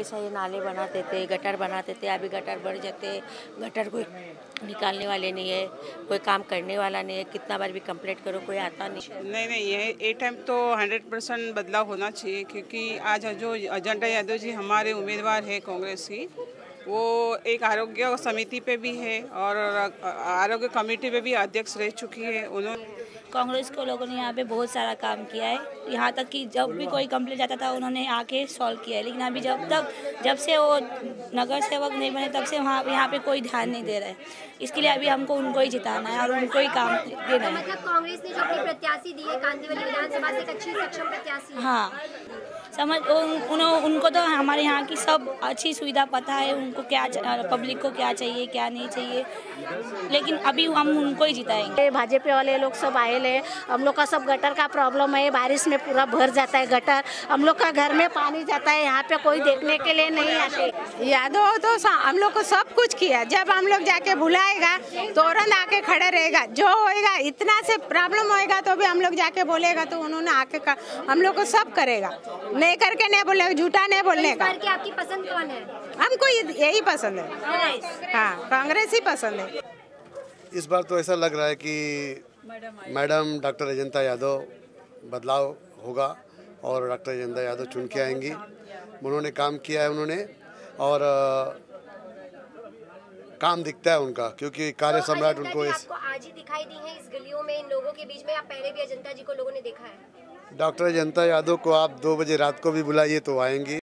ऐसा ये नाले बनाते थे, गटर बनाते थे, अभी गटर बढ़ जाते, गटर कोई निकालने वाले नहीं है, कोई काम करने वाला नहीं है। कितना बार भी कंप्लेंट करो कोई आता नहीं। ये टाइम तो 100% बदलाव होना चाहिए, क्योंकि आज जो अजंता यादव जी हमारे उम्मीदवार है कांग्रेस की, वो एक आरोग्य समिति पे भी है और आरोग्य कमेटी पे भी अध्यक्ष रह चुकी है। उन्होंने कांग्रेस के लोगों ने यहाँ पे बहुत सारा काम किया है, यहाँ तक कि जब भी कोई कंप्लेंट आता था उन्होंने आके सॉल्व किया है। लेकिन अभी जब से वो नगर सेवक नहीं बने तब से वहाँ यहाँ पे कोई ध्यान नहीं दे रहा है। इसके लिए अभी हमको उनको ही जिताना है और उनको ही काम देना है। मतलब कांग्रेस ने जो अपने प्रत्याशी दिए कांदिवली विधानसभा से, एक अच्छी सक्षम प्रत्याशी, हाँ समझ, उनको तो हमारे यहाँ की सब अच्छी सुविधा पता है, उनको क्या, पब्लिक को क्या चाहिए क्या नहीं चाहिए, लेकिन अभी हम उनको ही जिताएंगे। भाजपा वाले लोग सब आए ले, हम लोग का सब गटर का प्रॉब्लम है, बारिश में पूरा भर जाता है गटर, हम लोग का घर में पानी जाता है, यहाँ पे कोई देखने के लिए नहीं आते। यादव तो हम लोग को सब कुछ किया, जब हम लोग जाके बुलाएगा तुरंत आके खड़े रहेगा, जो होएगा इतना से प्रॉब्लम होएगा तो भी हम लोग जाके बोलेगा तो उन्होंने आके हम लोग को सब करेगा, नहीं करके नहीं बोलेगा, झूठा नहीं बोलने का। आपकी पसंद कौन है? हमको यही पसंद है, हाँ कांग्रेस ही पसंद है। इस बार तो ऐसा लग रहा है कि मैडम डॉक्टर अजंता यादव बदलाव होगा और डॉक्टर अजंता यादव चुन के आएंगी। उन्होंने काम किया है, उन्होंने और काम दिखता है उनका, क्योंकि कार्य सम्राट उनको आज ही दिखाई दी है इस गलियों में, इन लोगों के बीच में। आप पहले भी अजंता जी को लोगों ने देखा है। डॉक्टर अजंता यादव को आप 2 बजे रात को भी बुलाइए तो आएंगी।